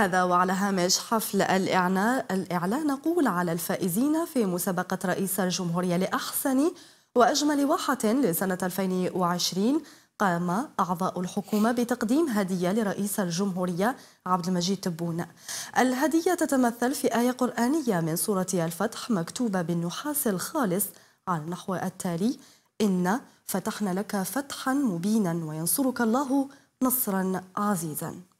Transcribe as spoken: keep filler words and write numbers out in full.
هذا وعلى هامش حفل الإعلان, الإعلان نقول على الفائزين في مسابقة رئيس الجمهورية لأحسن وأجمل واحة لسنة ألفين وعشرين. قام أعضاء الحكومة بتقديم هدية لرئيس الجمهورية عبد المجيد تبون. الهدية تتمثل في آية قرآنية من سورة الفتح مكتوبة بالنحاس الخالص على النحو التالي: إن فتحنا لك فتحا مبينا وينصرك الله نصرا عزيزا.